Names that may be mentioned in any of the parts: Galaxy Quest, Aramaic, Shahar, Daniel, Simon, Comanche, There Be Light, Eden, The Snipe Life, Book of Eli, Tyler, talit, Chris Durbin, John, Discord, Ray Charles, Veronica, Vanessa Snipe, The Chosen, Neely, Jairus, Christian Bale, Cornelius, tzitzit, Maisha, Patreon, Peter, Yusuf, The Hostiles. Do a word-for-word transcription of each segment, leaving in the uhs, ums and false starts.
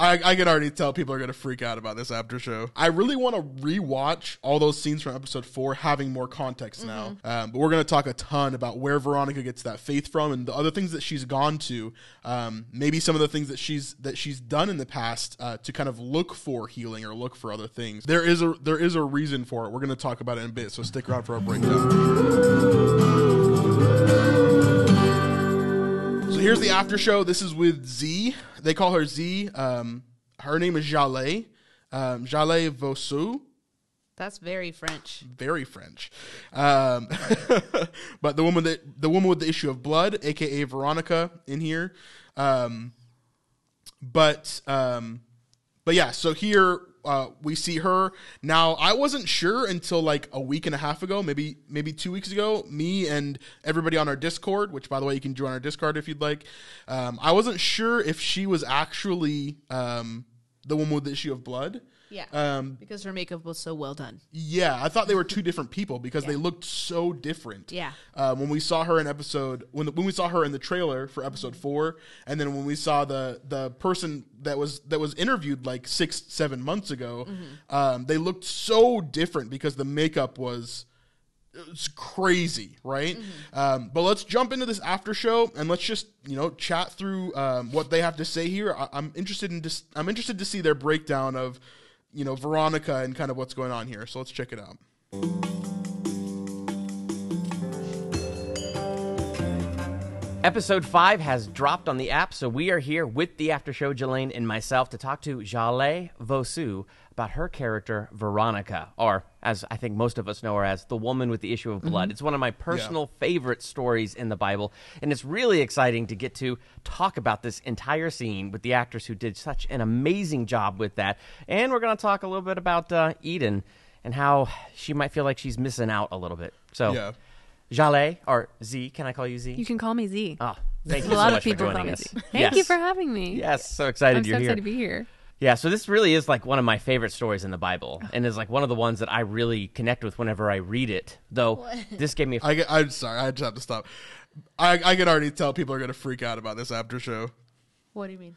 I, I can already tell people are going to freak out about this after show. I really want to rewatch all those scenes from episode four, having more context mm-hmm. now. Um, but we're going to talk a ton about where Veronica gets that faith from and the other things that she's gone to. Um, maybe some of the things that she's that she's done in the past uh, to kind of look for healing or look for other things. There is a there is a reason for it. We're going to talk about it in a bit, so stick around for our breakdown. So here's the after show. This is with Z. They call her Z. Um, her name is Jalé. Um, Jalé Vosu. That's very French. Very French. Um, but the woman that the woman with the issue of blood, aka Veronica, in here. Um, but um, but yeah. So here uh, we see her. Now I wasn't sure until like a week and a half ago, maybe maybe two weeks ago. Me and everybody on our Discord, which by the way you can join our Discord if you'd like. Um, I wasn't sure if she was actually um, the woman with the issue of blood. Yeah, um, because her makeup was so well done. Yeah, I thought they were two different people because yeah. they looked so different. Yeah, uh, when we saw her in episode when the, when we saw her in the trailer for episode four, and then when we saw the the person that was that was interviewed like six seven months ago, mm-hmm. um, they looked so different because the makeup was. It's crazy, right? Mm-hmm. Um, but let's jump into this after show and let's just, you know, chat through um, what they have to say here. I- I'm interested in dis- I'm interested to see their breakdown of. You know, Veronica and kind of what's going on here. So let's check it out. Episode five has dropped on the app, so we are here with the after show, Jelaine and myself, to talk to Jalé Vosu about her character, Veronica, or as I think most of us know her as, the woman with the issue of blood. Mm-hmm. It's one of my personal yeah. favorite stories in the Bible, and it's really exciting to get to talk about this entire scene with the actress who did such an amazing job with that. And we're going to talk a little bit about uh, Eden and how she might feel like she's missing out a little bit. So, yeah. Jalé, or Z, can I call you Z? You can call me Z. Oh, thank you so much for joining us. Thank yes. you for having me. Yes, so excited I'm you're so here. I'm so excited to be here. Yeah, so this really is like one of my favorite stories in the Bible, and is like one of the ones that I really connect with whenever I read it. Though what? This gave me. A... I get, I'm sorry, I just have to stop. I, I can already tell people are going to freak out about this after show. What do you mean?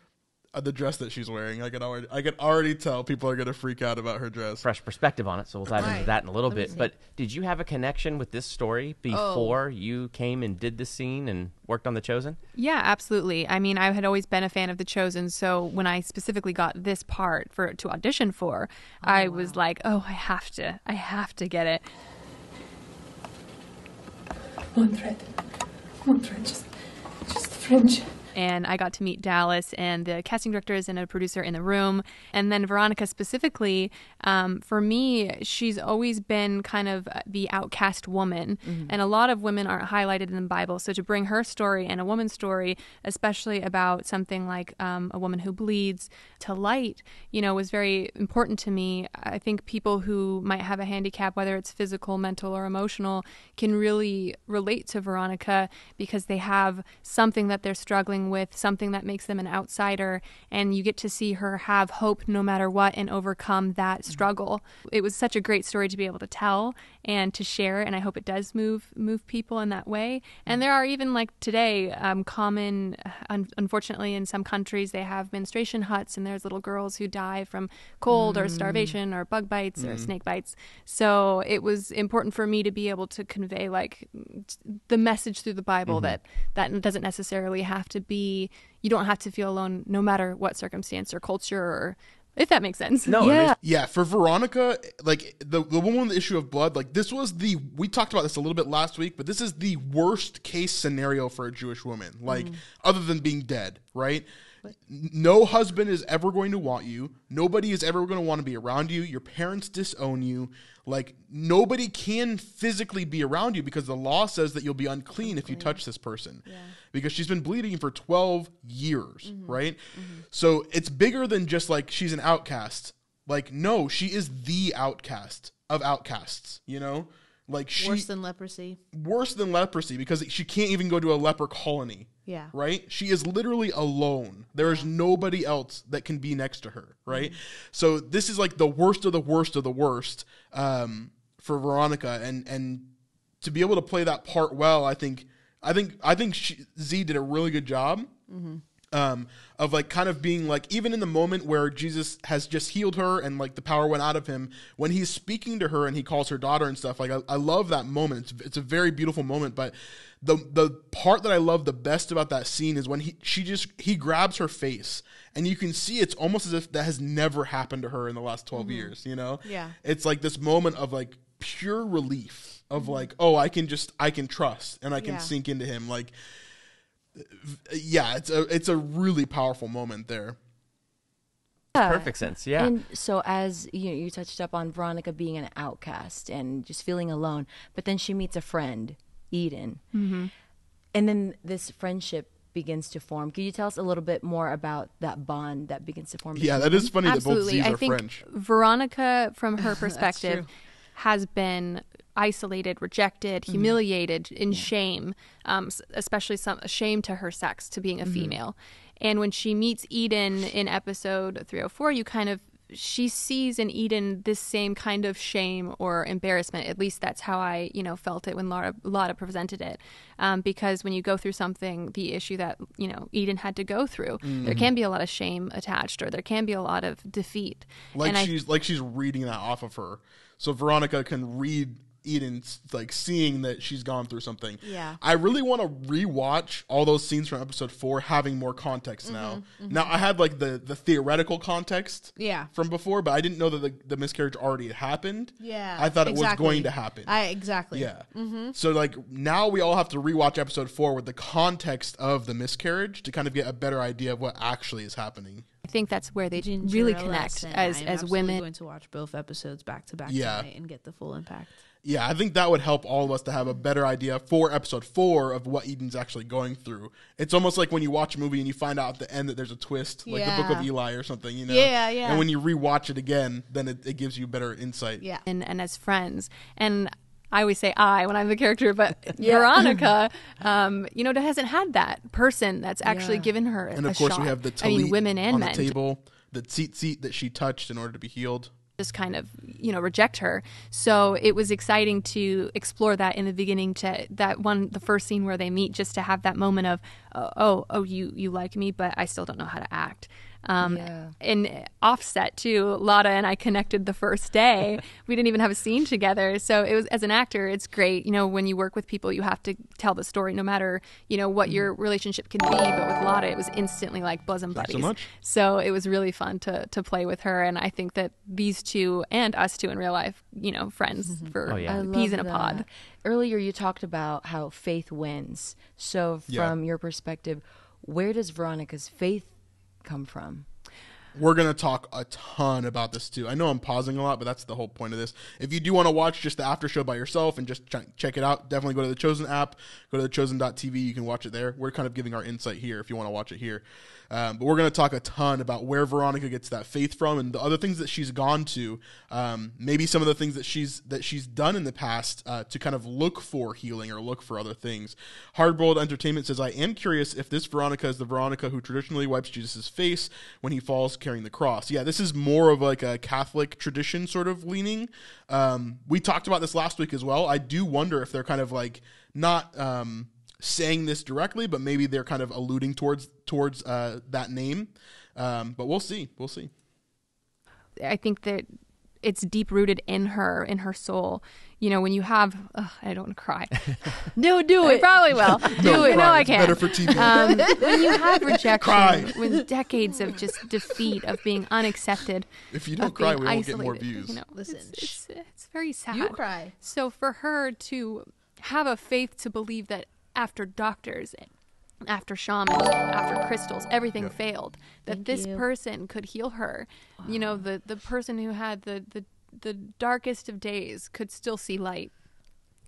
Uh, the dress that she's wearing. I can already, I can already tell people are going to freak out about her dress. Fresh perspective on it, so we'll dive right. into that in a little Let bit. But did you have a connection with this story before oh. you came and did this scene and? Worked on The Chosen? Yeah, absolutely. I mean, I had always been a fan of The Chosen, so when I specifically got this part for to audition for, oh, I wow. was like, oh, I have to. I have to get it. One thread. One thread. Just, just the fringe. And I got to meet Dallas and the casting directors and a producer in the room. And then Veronica specifically, um, for me, she's always been kind of the outcast woman. Mm-hmm. And a lot of women aren't highlighted in the Bible. So to bring her story and a woman's story, especially about something like um, a woman who bleeds, to light, you know, was very important to me. I think people who might have a handicap, whether it's physical, mental, or emotional, can really relate to Veronica because they have something that they're struggling with, something that makes them an outsider, and you get to see her have hope no matter what and overcome that struggle. It was such a great story to be able to tell and to share, and I hope it does move move people in that way. And there are even like today um, common, un- unfortunately in some countries they have menstruation huts, and there's little girls who die from cold mm. or starvation or bug bites mm. or snake bites. So it was important for me to be able to convey like the message through the Bible mm-hmm. that that doesn't necessarily have to be Be, you don't have to feel alone no matter what circumstance or culture, or if that makes sense. No, yeah, I mean, yeah. For Veronica, like the the woman with the issue of blood, like this was the we talked about this a little bit last week, but this is the worst case scenario for a Jewish woman, like mm. other than being dead, right? What? No husband is ever going to want you. Nobody is ever going to want to be around you. Your parents disown you. Like, nobody can physically be around you because the law says that you'll be unclean, unclean. if you touch this person. Yeah. Because she's been bleeding for twelve years, mm-hmm. right? Mm-hmm. So it's bigger than just, like, she's an outcast. Like, no, she is the outcast of outcasts, you know? Like she, worse than leprosy. Worse than leprosy because she can't even go to a leper colony. Yeah. Right? She is literally alone. There yeah. is nobody else that can be next to her. Right? Mm-hmm. So this is like the worst of the worst of the worst um, for Veronica. And and to be able to play that part well, I think I think I think she, Z did a really good job. Mm-hmm. um, of like kind of being like, even in the moment where Jesus has just healed her and like the power went out of him, when he's speaking to her and he calls her daughter and stuff, like I, I love that moment. It's, it's a very beautiful moment, but the the part that I love the best about that scene is when he she just he grabs her face, and you can see it's almost as if that has never happened to her in the last twelve mm-hmm. years, you know? Yeah. It's like this moment of like pure relief of like, oh, I can just, I can trust and I can yeah. sink into him. Like, yeah, it's a, it's a really powerful moment there. Yeah. Perfect sense. Yeah. And so as you know, you touched up on Veronica being an outcast and just feeling alone, but then she meets a friend, Eden. Mm-hmm. And then this friendship begins to form. Can you tell us a little bit more about that bond that begins to form? Yeah, that is funny. Absolutely. That both Z's are I think French. Veronica, from her perspective, has been isolated, rejected, mm-hmm. humiliated, in yeah. shame, um, especially some shame to her sex, to being a mm-hmm. female. And when she meets Eden in episode three oh four, you kind of she sees in Eden this same kind of shame or embarrassment. At least that's how I, you know, felt it when Lada, Lada presented it. Um, because when you go through something, the issue that, you know, Eden had to go through, mm-hmm. there can be a lot of shame attached, or there can be a lot of defeat. Like and she's I, like she's reading that off of her. So Veronica can read Eden, like seeing that she's gone through something. Yeah. I really want to rewatch all those scenes from episode four, having more context mm-hmm, now. Mm-hmm. Now I had like the, the theoretical context yeah. from before, but I didn't know that the, the miscarriage already happened. Yeah. I thought exactly. it was going to happen. I exactly. Yeah. Mm-hmm. So like now we all have to rewatch episode four with the context of the miscarriage to kind of get a better idea of what actually is happening. I think that's where they Ginger really connect as, as women. I'm going to watch both episodes back to back yeah. tonight and get the full impact. Yeah, I think that would help all of us to have a better idea for episode four of what Eden's actually going through. It's almost like when you watch a movie and you find out at the end that there's a twist, like yeah. the Book of Eli or something, you know? Yeah, yeah. And when you rewatch it again, then it, it gives you better insight. Yeah, and, and as friends. And I always say I when I'm the character, but yeah. Veronica, um, you know, hasn't had that person that's actually yeah. given her a shot. And of course shot. we have the talit I mean, women and on men. the table, the tzitzit that she touched in order to be healed. Just kind of, you know, reject her. So it was exciting to explore that in the beginning, to that one, the first scene where they meet, just to have that moment of, uh, oh, oh, you, you like me, but I still don't know how to act. Um, yeah. And offset too, Lada and I connected the first day. We didn't even have a scene together. So it was, as an actor, it's great. You know, when you work with people, you have to tell the story no matter, you know, what mm-hmm. your relationship can be. But with Lada, it was instantly like bosom buddies. Thanks so much. So it was really fun to, to play with her. And I think that these two and us two in real life, you know, friends mm-hmm. for oh, yeah. peas in a pod. Earlier, you talked about how faith wins. So from yeah. your perspective, where does Veronica's faith come from? We're gonna talk a ton about this too. I know I'm pausing a lot, but that's the whole point of this. If you do want to watch just the after show by yourself and just ch- check it out, definitely go to the Chosen app, go to the chosen dot t v. You can watch it there. We're kind of giving our insight here if you want to watch it here. Um, but we're going to talk a ton about where Veronica gets that faith from and the other things that she's gone to, um, maybe some of the things that she's that she's done in the past uh, to kind of look for healing or look for other things. Hardboiled Entertainment says, I am curious if this Veronica is the Veronica who traditionally wipes Jesus' face when he falls carrying the cross. Yeah, this is more of like a Catholic tradition sort of leaning. Um, we talked about this last week as well. I do wonder if they're kind of like not... Um, saying this directly, but maybe they're kind of alluding towards towards uh that name, um but we'll see we'll see I think that it's deep rooted in her in her soul. You know, when you have ugh, I don't want to cry no do it I probably will do don't it cry. no I can't better for T V. Um, when you have rejection cry. With decades of just defeat, of being unaccepted, if you don't cry we won't isolated. Get more views, you know. Listen, it's, it's, it's very sad you cry. So for her to have a faith to believe that after doctors, after shamans, after crystals, everything yep. failed, that Thank this you. person could heal her. Wow. You know, the, the person who had the, the, the darkest of days could still see light.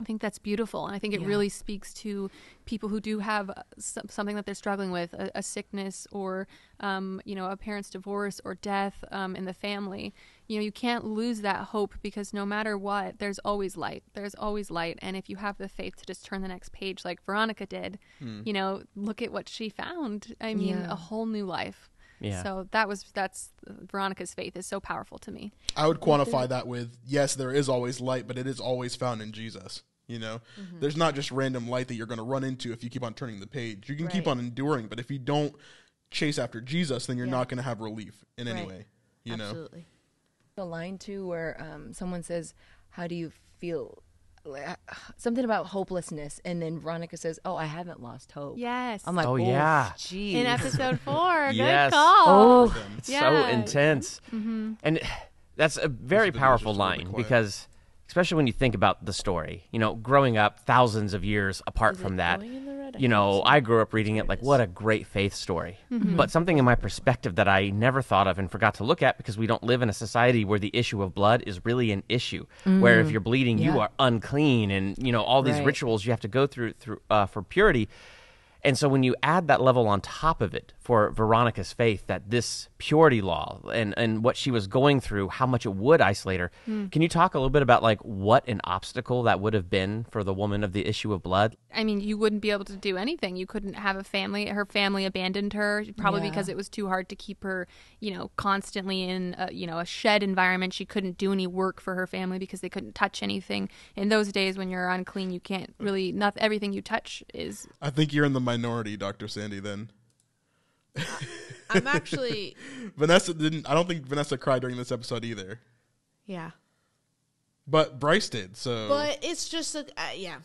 I think that's beautiful. And I think it yeah. really speaks to people who do have something that they're struggling with, a, a sickness or, um, you know, a parent's divorce or death um, in the family. You know, you can't lose that hope, because no matter what, there's always light. There's always light. And if you have the faith to just turn the next page like Veronica did, mm. you know, look at what she found. I mean, yeah. a whole new life. Yeah. So that was that's uh, Veronica's faith is so powerful to me. I would quantify that with, yes, there is always light, but it is always found in Jesus. You know, mm-hmm. there's not just random light that you're going to run into if you keep on turning the page. You can right. keep on enduring, but if you don't chase after Jesus, then you're yeah. not going to have relief in right. any way. You Absolutely. Know? The line too, where um, someone says, "How do you feel?" Something about hopelessness, and then Veronica says, "Oh, I haven't lost hope." Yes, I'm like, "Oh, oh yeah, geez." In episode four, yes. good call. Oh, yeah. So intense, mm-hmm. and that's a very powerful line because, especially when you think about the story, you know, growing up thousands of years apart Is from that, you know, I grew up reading it like, what a great faith story. Mm-hmm. But something in my perspective that I never thought of and forgot to look at, because we don't live in a society where the issue of blood is really an issue, mm. where if you're bleeding, yeah. you are unclean, and, you know, all these right. rituals you have to go through, through uh, for purity. And so when you add that level on top of it for Veronica's faith, that this purity law and, and what she was going through, how much it would isolate her. Mm. Can you talk a little bit about like what an obstacle that would have been for the woman of the issue of blood? I mean, you wouldn't be able to do anything. You couldn't have a family. Her family abandoned her probably yeah. because it was too hard to keep her, you know, constantly in a, you know, a shed environment. She couldn't do any work for her family because they couldn't touch anything. In those days when you're unclean, you can't really, not everything you touch is... I think you're in the minority, Doctor Sandy, then. I'm actually Vanessa didn't I don't think Vanessa cried during this episode either. Yeah. But Bryce did, so. But it's just a, uh, yeah.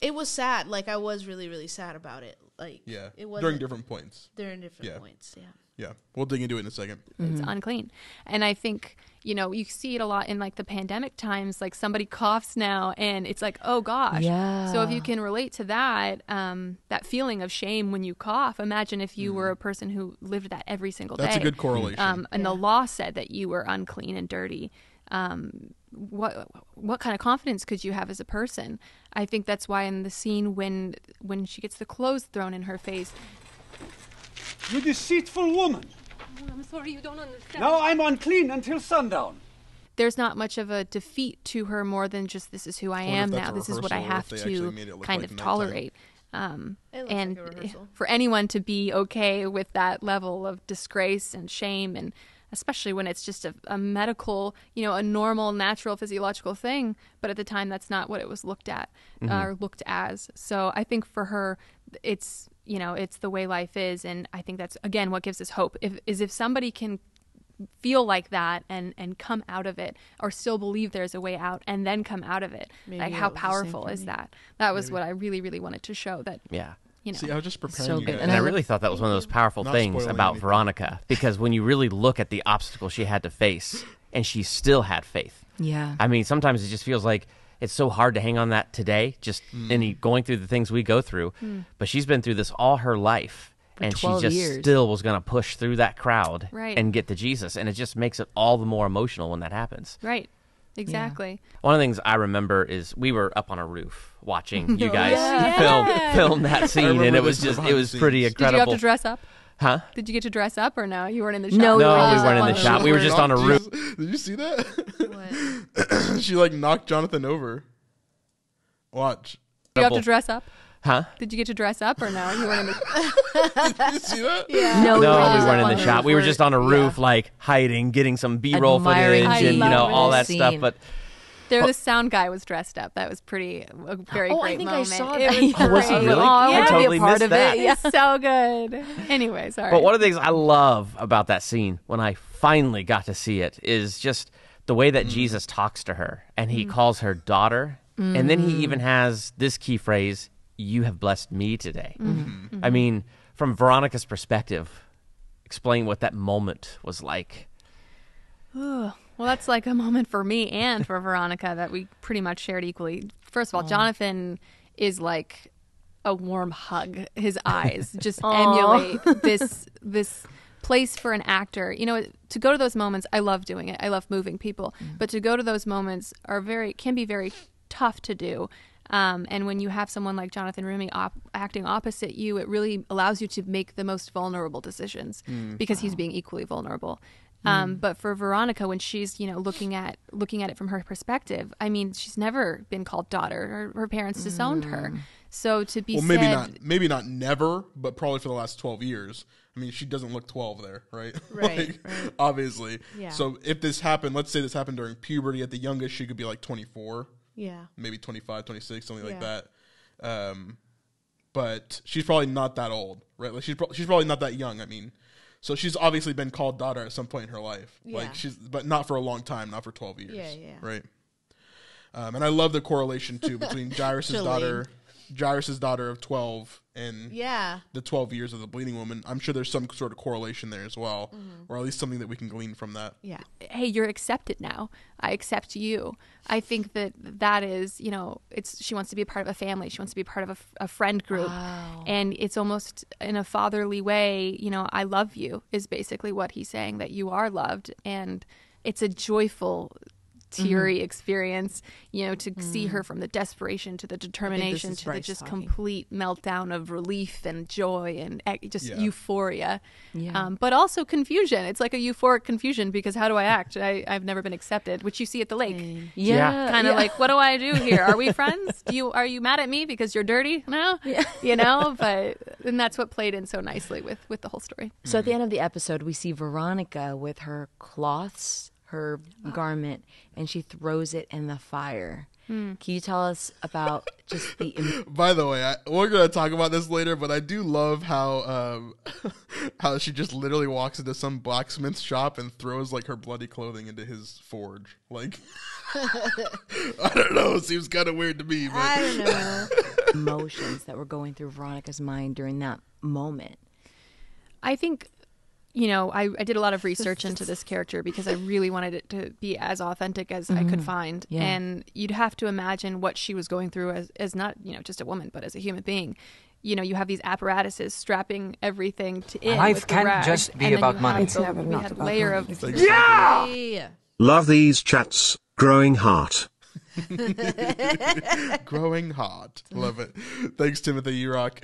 It was sad. Like, I was really really sad about it. Like yeah. it was during different points. During different yeah. points, yeah. Yeah. We'll dig into it in a second. It's mm-hmm. unclean. And I think, you know, you see it a lot in like the pandemic times, like somebody coughs now and it's like, oh gosh. Yeah. So if you can relate to that, um, that feeling of shame when you cough, imagine if you mm. were a person who lived that every single That's day. That's a good correlation. Um, and yeah. the law said that you were unclean and dirty. Um, what what kind of confidence could you have as a person? I think that's why in the scene when when she gets the clothes thrown in her face. You deceitful woman! Oh, I'm sorry, you don't understand. Now I'm unclean until sundown. There's not much of a defeat to her more than just this is who I, I am now. This is what I have to kind like of tolerate. Um, and like for anyone to be okay with that level of disgrace and shame, and especially when it's just a, a medical, you know, a normal, natural, physiological thing. But at the time, that's not what it was looked at mm-hmm. uh, or looked as. So I think for her, it's... you know, it's the way life is. And I think that's, again, what gives us hope if, is if somebody can feel like that and, and come out of it, or still believe there's a way out and then come out of it. Maybe like how powerful is that? That was Maybe. What I really, really wanted to show that. Yeah. You know, see, I was just preparing so you guys. And I really thought that was one of those powerful Not things about anything. Veronica, because when you really look at the obstacle she had to face and she still had faith. Yeah. I mean, sometimes it just feels like, it's so hard to hang on that today, just mm. any going through the things we go through. Mm. But she's been through this all her life, For and she just years. Still was going to push through that crowd right. and get to Jesus. And it just makes it all the more emotional when that happens. Right. Exactly. Yeah. One of the things I remember is we were up on a roof watching you guys yeah. film film that scene, and it was just it was scenes. Pretty incredible. Did you have to dress up? Huh? Did you get to dress up or no? You weren't in the shop? No, no we weren't in the shop. We were just on a roof. Did you see that? What? She like knocked Jonathan over. Watch. Did you have to dress up? Huh? Did you get to dress up or no? You weren't in the Did you see that? Yeah. No, no we, we weren't in the shop. We were just on a roof yeah. like hiding, getting some B-roll Admiring footage I and you know all that scene. Stuff, but There, well, the sound guy was dressed up. That was pretty, a very oh, great I think moment. I saw that. It was oh, was it really? Oh, I yeah. totally missed of that. It. Yeah. It's so good. Anyway, sorry. But one of the things I love about that scene, when I finally got to see it, is just the way that mm. Jesus talks to her, and he mm. calls her daughter, mm. and then he even has this key phrase, "You have blessed me today." Mm-hmm. I mean, from Veronica's perspective, explain what that moment was like. Ooh. Well, that's like a moment for me and for Veronica that we pretty much shared equally. First of all, oh. Jonathan is like a warm hug. His eyes just emulate this this place for an actor. You know, to go to those moments, I love doing it. I love moving people. Mm. But to go to those moments are very can be very tough to do. Um, and when you have someone like Jonathan Rumi op- acting opposite you, it really allows you to make the most vulnerable decisions mm. because wow. he's being equally vulnerable. Um, but for Veronica, when she's, you know, looking at looking at it from her perspective, I mean, she's never been called daughter. Her, her parents disowned mm. her. So to be well, maybe said, not maybe not never, but probably for the last twelve years. I mean, she doesn't look twelve there, right? Right. like, right. Obviously. Yeah. So if this happened, let's say this happened during puberty, at the youngest, she could be like twenty-four. Yeah. Maybe twenty-five, twenty-six, something yeah. like that. Um, but she's probably not that old, right? Like she's pro- she's probably not that young. I mean. So she's obviously been called daughter at some point in her life. Yeah. Like she's, but not for a long time, not for twelve years. Yeah, yeah. Right. Um, and I love the correlation too between Jairus' daughter, Jairus' daughter of twelve and yeah. the twelve years of the bleeding woman. I'm sure there's some sort of correlation there as well, mm-hmm. or at least something that we can glean from that. Yeah. Hey, you're accepted now. I accept you. I think that that is, you know, it's, she wants to be a part of a family. She wants to be part of a, a friend group. Wow. And it's almost in a fatherly way, you know, I love you is basically what he's saying, that you are loved. And it's a joyful teary mm-hmm. experience, you know, to mm. see her from the desperation to the determination to Bryce the just talking. complete meltdown of relief and joy and e- just yeah. euphoria, yeah. Um, but also confusion. It's like a euphoric confusion because how do I act? I, I've never been accepted, which you see at the lake. Mm. Yeah. yeah. Kind of yeah. like, what do I do here? Are we friends? Do you, are you mad at me because you're dirty? No. Yeah. You know, but and that's what played in so nicely with, with the whole story. So mm-hmm. at the end of the episode, we see Veronica with her cloths, her oh. garment, and she throws it in the fire. Hmm. Can you tell us about just the... Im- By the way, I, we're going to talk about this later, but I do love how um, how she just literally walks into some blacksmith shop and throws like her bloody clothing into his forge. Like, I don't know. It seems kind of weird to me. But I don't know. Emotions that were going through Veronica's mind during that moment. I think... You know, I, I did a lot of research into this character because I really wanted it to be as authentic as mm-hmm. I could find. Yeah. And you'd have to imagine what she was going through as, as not, you know, just a woman, but as a human being. You know, you have these apparatuses strapping everything to in. Life can't just be about money. It's never not about money. Of yeah! Love these chats. Growing heart. Growing hot. Love it. Thanks, Timothy. You rock.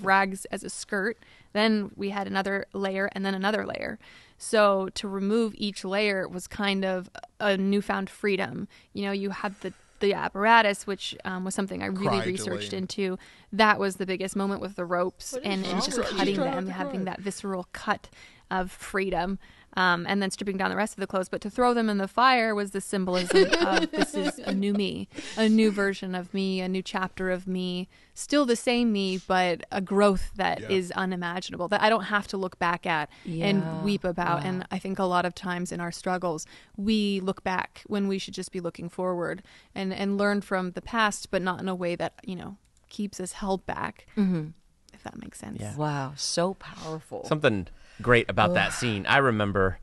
Rags as a skirt. Then we had another layer and then another layer. So to remove each layer was kind of a newfound freedom. You know, you had the the apparatus, which um, was something I really Cry researched delaying. into. That was the biggest moment with the ropes and, and just cutting them, having that visceral cut of freedom. Um, and then stripping down the rest of the clothes. But to throw them in the fire was the symbolism of this is a new me, a new version of me, a new chapter of me, still the same me, but a growth that yeah. is unimaginable, that I don't have to look back at yeah. and weep about. Wow. And I think a lot of times in our struggles, we look back when we should just be looking forward and, and learn from the past, but not in a way that, you know, keeps us held back. Mm-hmm. If that makes sense. Yeah. Wow. So powerful. Something great about Ugh. that scene. I remember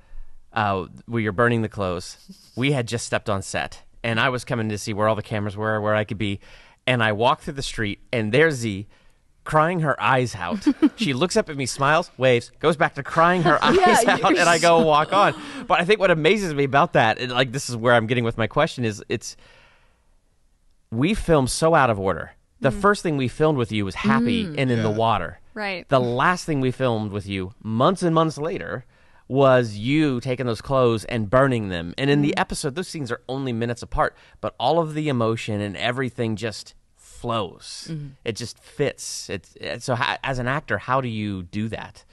uh, we were burning the clothes. We had just stepped on set and I was coming to see where all the cameras were, where I could be. And I walked through the street and there's Z crying her eyes out. She looks up at me, smiles, waves, goes back to crying her eyes yeah, out, and I go walk on. But I think what amazes me about that, and like this is where I'm getting with my question, is it's we film so out of order. The mm. first thing we filmed with you was happy mm. and in yeah. the water. Right. The last thing we filmed with you months and months later was you taking those clothes and burning them. And in mm. the episode, those scenes are only minutes apart, but all of the emotion and everything just flows. Mm. It just fits. It's, it's so ha- as an actor, how do you do that?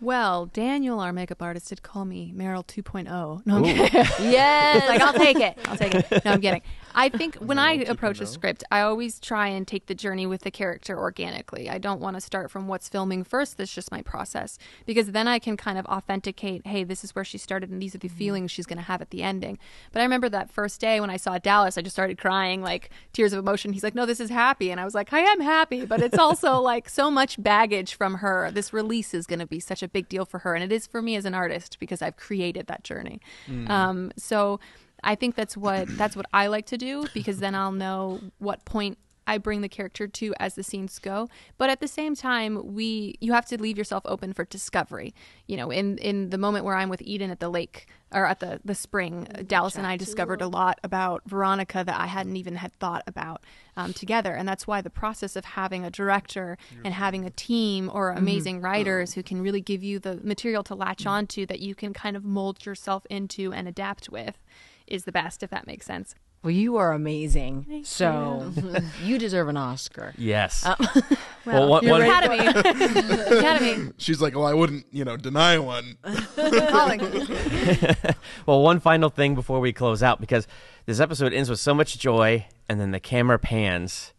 Well, Daniel, our makeup artist, did call me Meryl two point oh. No, I'm Ooh. kidding. Yes. Like, I'll take it. I'll take it. No, I'm kidding. I think when I approach a script, I always try and take the journey with the character organically. I don't want to start from what's filming first. That's just my process. Because then I can kind of authenticate, hey, this is where she started and these are the mm-hmm. feelings she's going to have at the ending. But I remember that first day when I saw Dallas, I just started crying, like tears of emotion. He's like, no, this is happy. And I was like, I am happy. But it's also like so much baggage from her. This release is going to be such a big deal for her. And it is for me as an artist because I've created that journey. Mm. Um, so... I think that's what that's what I like to do because then I'll know what point I bring the character to as the scenes go. But at the same time, we you have to leave yourself open for discovery. You know, in, in the moment where I'm with Eden at the lake or at the, the spring, Dallas and I discovered a lot about Veronica that I hadn't even had thought about um, together. And that's why the process of having a director and having a team or amazing mm-hmm. writers who can really give you the material to latch mm-hmm. onto that you can kind of mold yourself into and adapt with. Is the best, if that makes sense. Well, you are amazing. Thank so you. You deserve an Oscar. Yes. Uh, well, well one, one, Academy. Academy. She's like, well, I wouldn't, you know, deny one. Well, one final thing before we close out, because this episode ends with so much joy, and then the camera pans,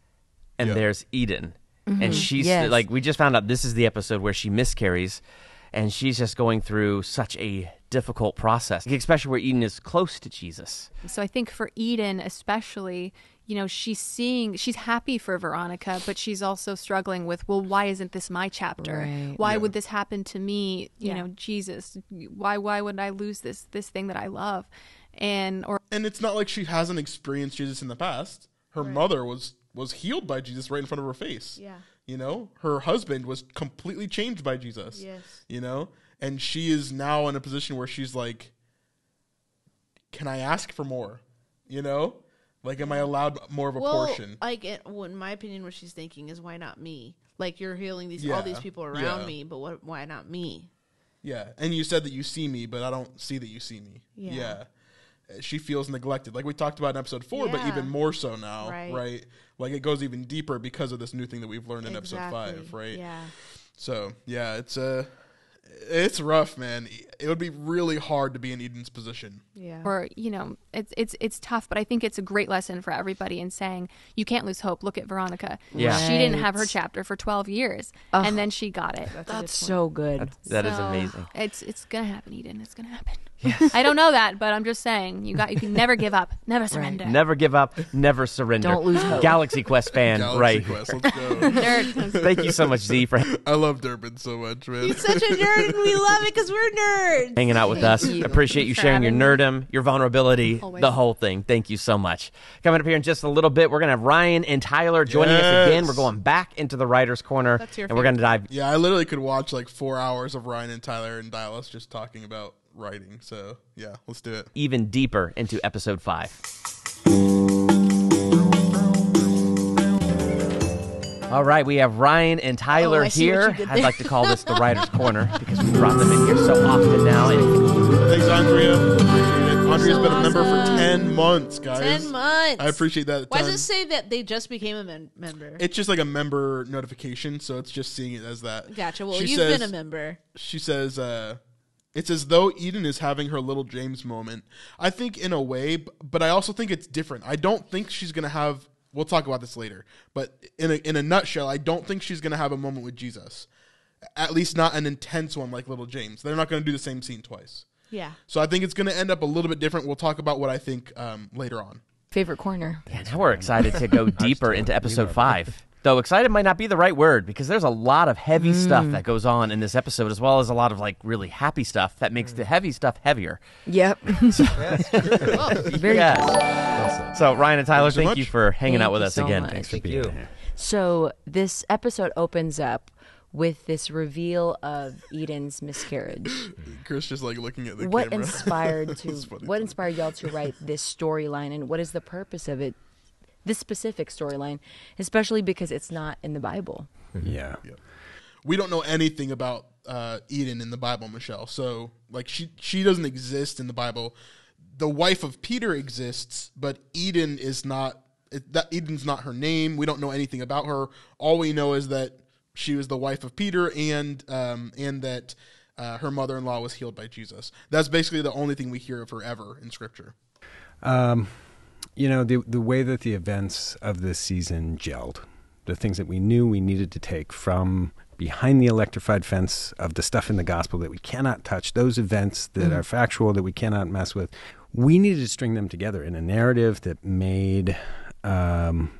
and yep. there's Eden, mm-hmm. and she's yes. like, we just found out this is the episode where she miscarries. and she's just going through such a difficult process, especially where Eden is close to Jesus. So I think for Eden especially, you know, she's seeing, she's happy for Veronica, but she's also struggling with, well, why isn't this my chapter? Right. Why yeah. would this happen to me? You yeah. know, Jesus, why, why would I lose this, this thing that I love? And, or, and it's not like she hasn't experienced Jesus in the past. Her right. mother was, was healed by Jesus right in front of her face. Yeah. You know, her husband was completely changed by Jesus, yes. you know, and she is now in a position where she's like, can I ask for more? You know? Like, am I allowed more of a well, portion? Like, it, well, in my opinion, what she's thinking is, why not me? Like, you're healing these yeah. all these people around yeah. me, but what, why not me? Yeah. And you said that you see me, but I don't see that you see me. Yeah. yeah. She feels neglected. Like we talked about in episode four, yeah. but even more so now, right. right? Like, it goes even deeper because of this new thing that we've learned in exactly. episode five, right? Yeah. So, yeah, it's, uh, it's rough, man. It would be really hard to be in Eden's position. Yeah. Or, you know, it's it's it's tough, but I think it's a great lesson for everybody in saying you can't lose hope. Look at Veronica. Yeah. Right. She didn't have her chapter for twelve years, Ugh. and then she got it. That's, That's good so good. That's, that so is amazing. It's it's gonna happen, Eden. It's gonna happen. Yes. I don't know that, but I'm just saying you got you can never give up, never surrender. Right. Never give up, never surrender. Don't lose hope. Galaxy Quest fan, Galaxy right? Quest, let's go. Nerd. Thank you so much, Z. For I love Durbin so much, man. He's such a nerd, and we love it because we're nerds. Hanging out with Thank us, you. Appreciate you sharing your nerdum, your vulnerability, Always. the whole thing. Thank you so much. Coming up here in just a little bit, we're gonna have Ryan and Tyler joining yes. us again. We're going back into the writer's corner, That's your and favorite. We're gonna dive. Yeah, I literally could watch like four hours of Ryan and Tyler and Dallas just talking about writing. So yeah, let's do it. Even deeper into episode five. All right, we have Ryan and Tyler oh, here. I'd like to call this the writer's corner because we brought them in here so often now. And thanks, Andrea. Appreciate it. Andrea's so been awesome. a member for ten months, guys. ten months. I appreciate that. Why does it say that they just became a mem- member? It's just like a member notification, so it's just seeing it as that. Gotcha. Well, she you've says, been a member. She says, uh, it's as though Eden is having her little James moment. I think in a way, but I also think it's different. I don't think she's going to have, we'll talk about this later, but in a, in a nutshell, I don't think she's going to have a moment with Jesus. At least not an intense one like little James. They're not going to do the same scene twice. Yeah. So I think it's going to end up a little bit different. We'll talk about what I think um, later on. Favorite corner. Yeah, now we're excited to go deeper into episode five. Though excited might not be the right word because there's a lot of heavy mm. stuff that goes on in this episode, as well as a lot of like really happy stuff that makes mm. the heavy stuff heavier. Yep. So, That's true. Oh, very yes. awesome. So Ryan and Tyler, Thanks thank so you for hanging thank out with us so again. Much. Thanks for thank being you. here. So this episode opens up with this reveal of Eden's miscarriage. Chris just like looking at the what camera. Inspired to, what inspired y'all to write this storyline, and what is the purpose of it? This specific storyline, especially because it's not in the Bible. Yeah. yeah. We don't know anything about uh, Eden in the Bible, Michelle. So, like, she, she doesn't exist in the Bible. The wife of Peter exists, but Eden is not, it, that Eden's not her name. We don't know anything about her. All we know is that she was the wife of Peter and um, and that uh, her mother-in-law was healed by Jesus. That's basically the only thing we hear of her ever in Scripture. Um. You know, the the way that the events of this season gelled, the things that we knew we needed to take from behind the electrified fence of the stuff in the gospel that we cannot touch, those events that mm-hmm. are factual, that we cannot mess with, we needed to string them together in a narrative that made, um,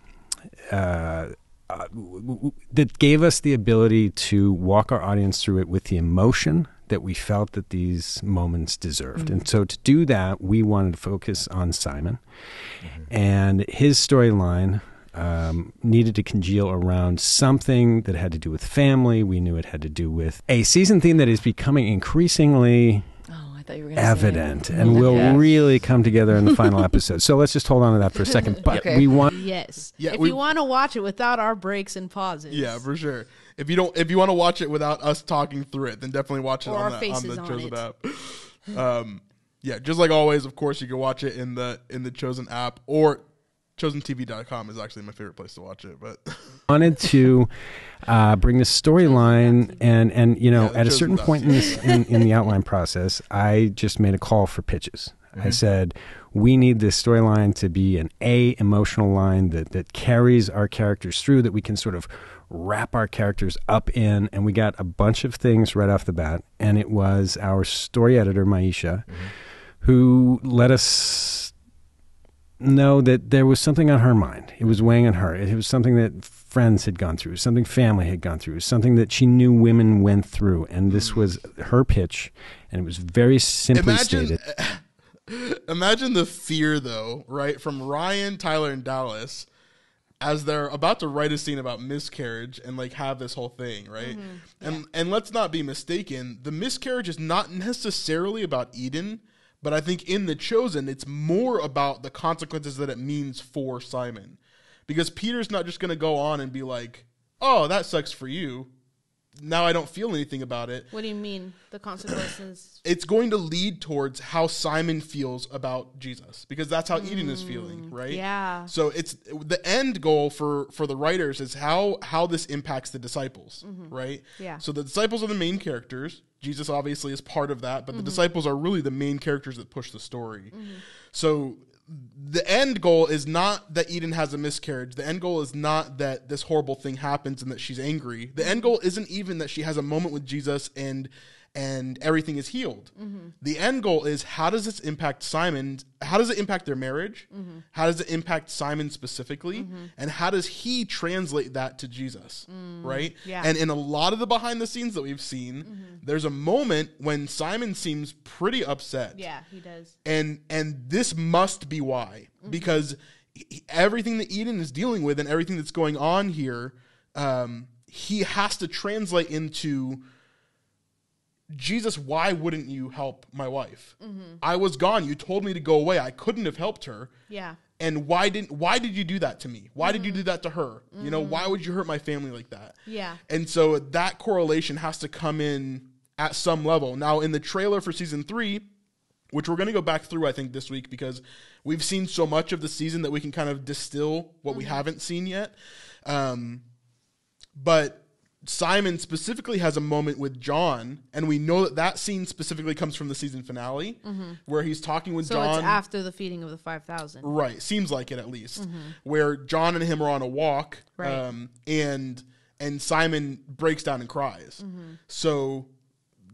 uh, uh, w- w- that gave us the ability to walk our audience through it with the emotion that we felt that these moments deserved. Mm-hmm. And so to do that, we wanted to focus on Simon. Mm-hmm. And his storyline um, needed to congeal around something that had to do with family. We knew it had to do with a season theme that is becoming increasingly oh, I thought you were gonna evident say and will yes. really come together in the final episode. So let's just hold on to that for a second. But okay. we want... Yes. Yeah, if we... you want to watch it without our breaks and pauses. Yeah, for sure. If you don't, if you want to watch it without us talking through it, then definitely watch it on the, on the Chosen app. Um, yeah, just like always, of course, you can watch it in the in the Chosen app, or chosen t v dot com is actually my favorite place to watch it. But wanted to uh, bring the storyline and and you know yeah, at a certain point in, this, in in the outline process, I just made a call for pitches. Mm-hmm. I said, we need this storyline to be an A, emotional line that, that carries our characters through, that we can sort of wrap our characters up in. And we got a bunch of things right off the bat. And it was our story editor, Maisha, mm-hmm. who let us know that there was something on her mind. It was weighing on her. It was something that friends had gone through, something family had gone through, something that she knew women went through. And this was her pitch, and it was very simply imagine, stated. Imagine the fear, though, right, from Ryan, Tyler, and Dallas as they're about to write a scene about miscarriage and, like, have this whole thing, right? Mm-hmm. And yeah. and let's not be mistaken, the miscarriage is not necessarily about Eden, but I think in The Chosen, it's more about the consequences that it means for Simon. Because Peter's not just going to go on and be like, oh, that sucks for you. Now I don't feel anything about it. What do you mean, the consequences? It's going to lead towards how Simon feels about Jesus, because that's how mm, Eden is feeling, right? Yeah. So it's the end goal for, for the writers is how, how this impacts the disciples, mm-hmm. right? Yeah. So the disciples are the main characters. Jesus obviously is part of that, but mm-hmm. the disciples are really the main characters that push the story. Mm-hmm. So the end goal is not that Eden has a miscarriage. The end goal is not that this horrible thing happens and that she's angry. The end goal isn't even that she has a moment with Jesus and and everything is healed. Mm-hmm. The end goal is, how does this impact Simon? How does it impact their marriage? Mm-hmm. How does it impact Simon specifically? Mm-hmm. And how does he translate that to Jesus, mm-hmm. right? Yeah. And in a lot of the behind the scenes that we've seen, mm-hmm. there's a moment when Simon seems pretty upset. Yeah, he does. And, and this must be why, mm-hmm. because he, everything that Eden is dealing with and everything that's going on here, um, he has to translate into, Jesus, why wouldn't you help my wife? Mm-hmm. I was gone. You told me to go away. I couldn't have helped her. Yeah. And why didn't, why did you do that to me? Why mm-hmm. did you do that to her? Mm-hmm. You know, why would you hurt my family like that? Yeah. And so that correlation has to come in at some level. Now, in the trailer for season three, which we're going to go back through, I think, this week, because we've seen so much of the season that we can kind of distill what mm-hmm. we haven't seen yet. Um, but Simon specifically has a moment with John, and we know that that scene specifically comes from the season finale, mm-hmm. where he's talking with so John. So it's after the feeding of the five thousand. Right. Seems like it, at least. Mm-hmm. Where John and him are on a walk, right. um, and and Simon breaks down and cries. Mm-hmm. So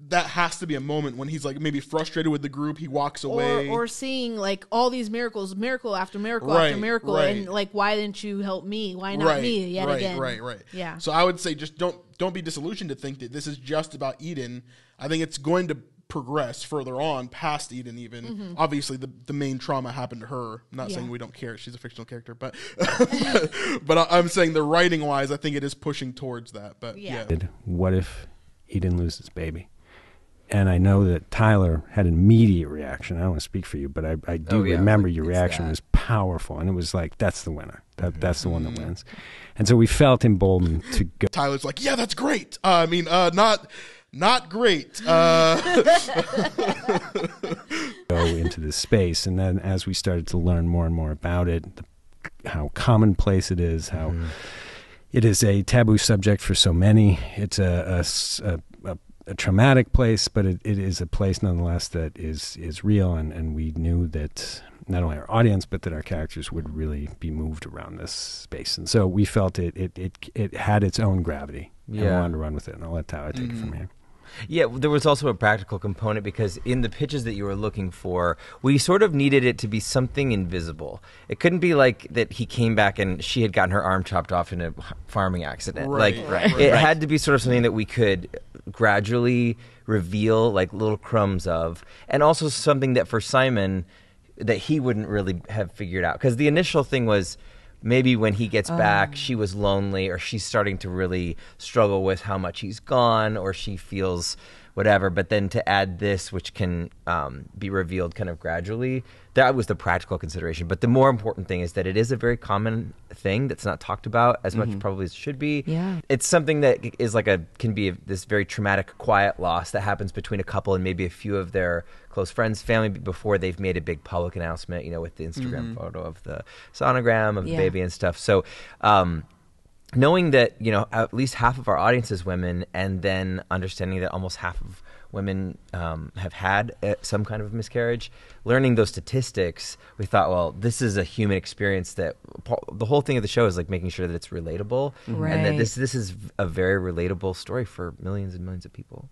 that has to be a moment when he's, like, maybe frustrated with the group. He walks away. Or, or seeing, like, all these miracles, miracle after miracle right, after miracle. Right. And, like, why didn't you help me? Why not right, me yet right, again? Right, right, right. Yeah. So I would say just don't don't be disillusioned to think that this is just about Eden. I think it's going to progress further on past Eden even. Mm-hmm. Obviously, the, the main trauma happened to her. I'm not yeah. saying we don't care. She's a fictional character. But but, but I'm saying the writing-wise, I think it is pushing towards that. But yeah. yeah. What if Eden loses baby? And I know that Tyler had an immediate reaction. I don't want to speak for you, but I, I do oh, yeah. remember like, your reaction that. was powerful. And it was like, that's the winner. That, mm-hmm. That's the one that wins. And so we felt emboldened to go. Tyler's like, yeah, that's great. Uh, I mean, uh, not not great. Uh. go into this space. And then as we started to learn more and more about it, the, how commonplace it is, how mm. it is a taboo subject for so many. It's a... a, a a traumatic place, but it, it is a place nonetheless that is is real, and, and we knew that not only our audience but that our characters would really be moved around this space, and so we felt it it it, it had its own gravity, yeah. and we wanted to run with it, and I'll let Tyler take mm. it from here. Yeah, there was also a practical component, because in the pitches that you were looking for, we sort of needed it to be something invisible. It couldn't be like that he came back and she had gotten her arm chopped off in a farming accident. Right, like right, it right. had to be sort of something that we could gradually reveal, like little crumbs of, and also something that for Simon that he wouldn't really have figured out, because the initial thing was, maybe when he gets um. back, she was lonely, or she's starting to really struggle with how much he's gone, or she feels whatever. But then to add this, which can um, be revealed kind of gradually, that was the practical consideration. But the more important thing is that it is a very common thing that's not talked about as mm-hmm. much probably as it should be. Yeah. It's something that is like a can be a, this very traumatic, quiet loss that happens between a couple and maybe a few of their close friends, family, before they've made a big public announcement, you know, with the Instagram mm-hmm. photo of the sonogram of yeah. the baby and stuff. So um, knowing that, you know, at least half of our audience is women, and then understanding that almost half of women um, have had some kind of miscarriage. Learning those statistics, we thought, well, this is a human experience that the whole thing of the show is like making sure that it's relatable, mm-hmm. right. and that this this is a very relatable story for millions and millions of people.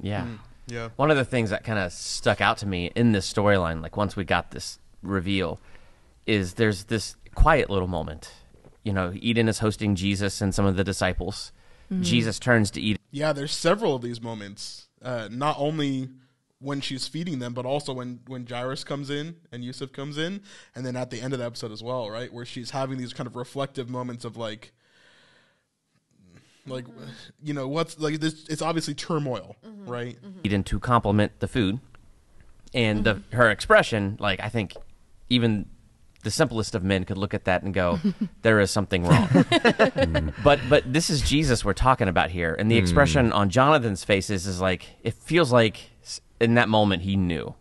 Yeah, mm. yeah. One of the things that kind of stuck out to me in this storyline, like once we got this reveal, is there's this quiet little moment. You know, Eden is hosting Jesus and some of the disciples. Mm-hmm. Jesus turns to Eden. Yeah, there's several of these moments. Uh, not only when she's feeding them, but also when, when Jairus comes in and Yusuf comes in, and then at the end of the episode as well, right? Where she's having these kind of reflective moments of like, like, mm-hmm. you know, what's like this, it's obviously turmoil, mm-hmm. right? Mm-hmm. Eden to compliment the food and mm-hmm. the, her expression, like, I think even the simplest of men could look at that and go, there is something wrong. but but this is Jesus we're talking about here. And the expression mm. on Jonathan's face is, is like, it feels like in that moment he knew.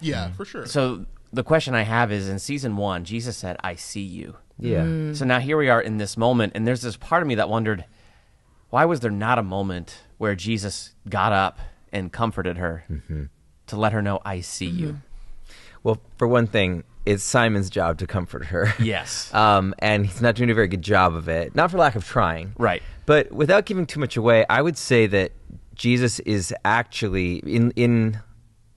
Yeah, for sure. So the question I have is, in season one, Jesus said, I see you. Yeah. Mm. So now here we are in this moment. And there's this part of me that wondered, why was there not a moment where Jesus got up and comforted her mm-hmm. to let her know, I see mm-hmm. you? Well, for one thing, it's Simon's job to comfort her. Yes. Um, and he's not doing a very good job of it. Not for lack of trying. Right. But without giving too much away, I would say that Jesus is actually, in in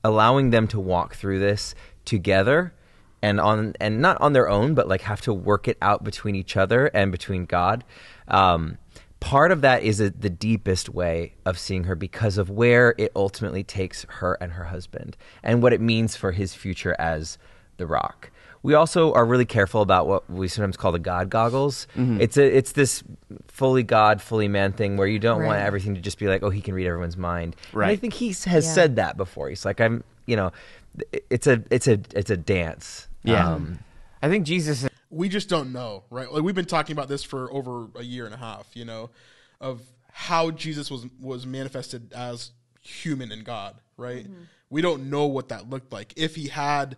allowing them to walk through this together, and on and not on their own, but like have to work it out between each other and between God. Um, part of that is a, the deepest way of seeing her because of where it ultimately takes her and her husband and what it means for his future as the Rock. We also are really careful about what we sometimes call the God goggles. Mm-hmm. It's a, it's this fully God, fully man thing where you don't right. want everything to just be like, oh, he can read everyone's mind. Right. And I think he has yeah. said that before. He's like, I'm, you know, it's a, it's a, it's a dance. Yeah. Um, I think Jesus. Is- we just don't know, right? Like we've been talking about this for over a year and a half, you know, of how Jesus was was manifested as human and God, right? Mm-hmm. We don't know what that looked like. If he had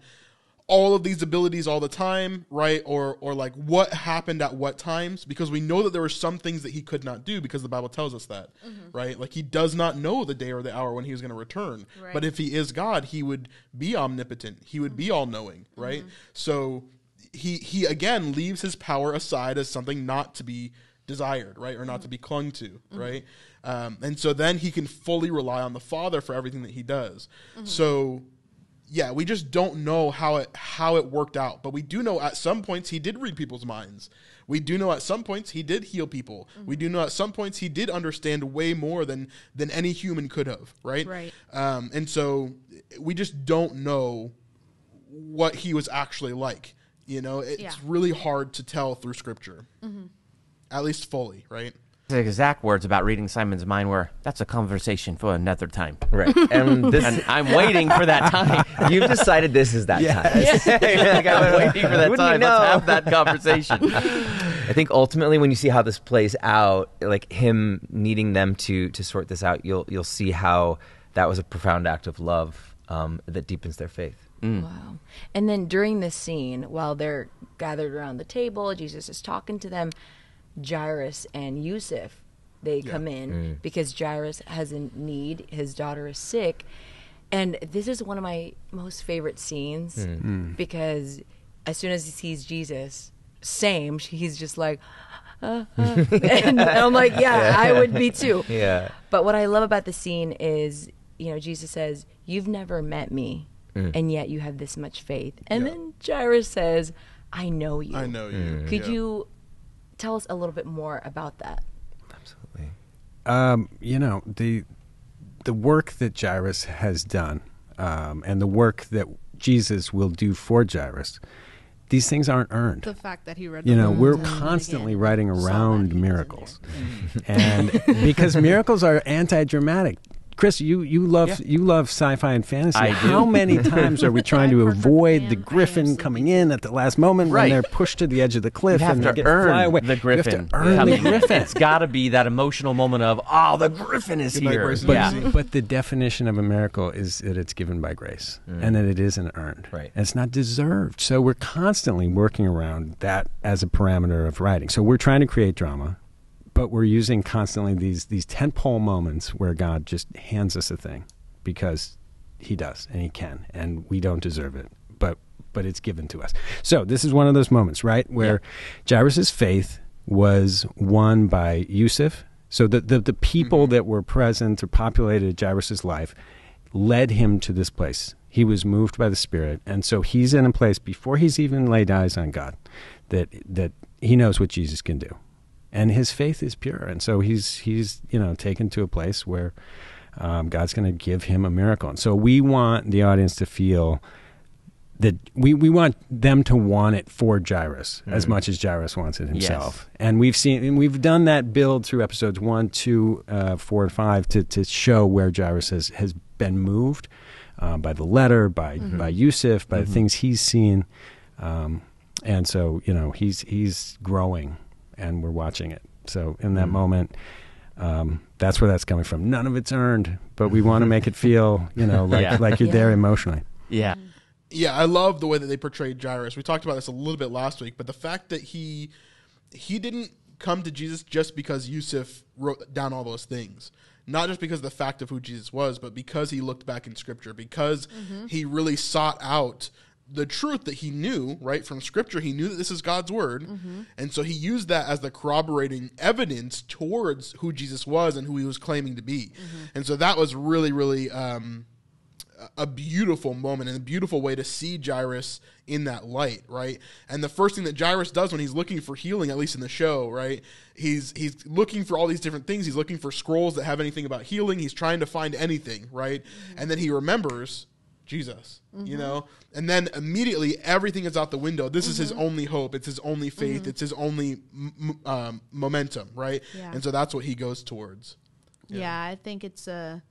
all of these abilities all the time, right? Or or like what happened at what times, because we know that there were some things that he could not do because the Bible tells us that, mm-hmm. right? Like he does not know the day or the hour when he was going to return. Right. But if he is God, he would be omnipotent. He would mm-hmm. be all-knowing, right? Mm-hmm. So he he again leaves his power aside as something not to be desired, right? Or not mm-hmm. to be clung to, mm-hmm. right? Um, and so then he can fully rely on the Father for everything that he does. Mm-hmm. So yeah, we just don't know how it how it worked out. But we do know at some points he did read people's minds. We do know at some points he did heal people. Mm-hmm. We do know at some points he did understand way more than than any human could have, right? Right. Um, and so we just don't know what he was actually like. You know, it's yeah. really hard to tell through Scripture, mm-hmm. at least fully, right? The exact words about reading Simon's mind were, that's a conversation for another time. Right. And, this, and I'm waiting for that time. You've decided this is that yeah. time. Yes. Like, I'm, I'm waiting for that Wouldn't time. You know? Let's have that conversation. I think ultimately when you see how this plays out, like him needing them to to sort this out, you'll you'll see how that was a profound act of love um, that deepens their faith. Mm. Wow. And then during this scene, while they're gathered around the table, Jesus is talking to them, Jairus and Yusuf, they yeah. come in mm. because Jairus has a need. His daughter is sick. And this is one of my most favorite scenes mm. because as soon as he sees Jesus, same, he's just like, ah, ah. and I'm like, yeah, yeah, I would be too. Yeah. But what I love about the scene is, you know, Jesus says, you've never met me, mm. and yet you have this much faith. And yeah. then Jairus says, I know you. I know you. Mm. Could yeah. you tell us a little bit more about that? Absolutely. Um, you know, the the work that Jairus has done um, and the work that Jesus will do for Jairus, these things aren't earned. The fact that he read You know, we're constantly writing around miracles. And because miracles are anti-dramatic. Chris, you, you love yeah. you love sci-fi and fantasy. I How do. many times are we trying to avoid fan. the griffin coming in at the last moment right. when they're pushed to the edge of the cliff and they get fly away? You have to earn the griffin. You have to earn the griffin. It's got to be that emotional moment of, oh, the griffin is Good here. But, yeah. but the definition of a miracle is that it's given by grace mm. and that it isn't earned. Right. And it's not deserved. So we're constantly working around that as a parameter of writing. So we're trying to create drama, but we're using constantly these these tentpole moments where God just hands us a thing because he does and he can, and we don't deserve it, but but it's given to us. So this is one of those moments, right, where yeah. Jairus' faith was won by Yusuf. So the, the, the people mm-hmm. that were present or populated Jairus' life led him to this place. He was moved by the Spirit. And so he's in a place before he's even laid eyes on God that that he knows what Jesus can do. And his faith is pure. And so he's, he's you know, taken to a place where um, God's going to give him a miracle. And so we want the audience to feel that we, we want them to want it for Jairus mm. as much as Jairus wants it himself. Yes. And we've seen, and we've done that build through episodes one, two, uh, four, and five to, to show where Jairus has, has been moved um, by the letter, by, mm-hmm. by Yusuf, by mm-hmm. the things he's seen. Um, and so, you know, he's, he's growing and we're watching it. So in that mm-hmm. moment, um, that's where that's coming from. None of it's earned, but we want to make it feel, you know, like, yeah. like you're yeah. there emotionally. Yeah. Yeah, I love the way that they portrayed Jairus. We talked about this a little bit last week, but the fact that he he didn't come to Jesus just because Yusuf wrote down all those things, not just because of the fact of who Jesus was, but because he looked back in Scripture, because mm-hmm. he really sought out the truth that he knew, right, from Scripture. He knew that this is God's word, mm-hmm. and so he used that as the corroborating evidence towards who Jesus was and who he was claiming to be. Mm-hmm. And so that was really, really... Um, a beautiful moment and a beautiful way to see Jairus in that light, right? And the first thing that Jairus does when he's looking for healing, at least in the show, right, he's he's looking for all these different things. He's looking for scrolls that have anything about healing. He's trying to find anything, right? Mm-hmm. And then he remembers Jesus, mm-hmm. you know? And then immediately everything is out the window. This mm-hmm. is his only hope. It's his only faith. Mm-hmm. It's his only m- um, momentum, right? Yeah. And so that's what he goes towards. Yeah, yeah I think it's a...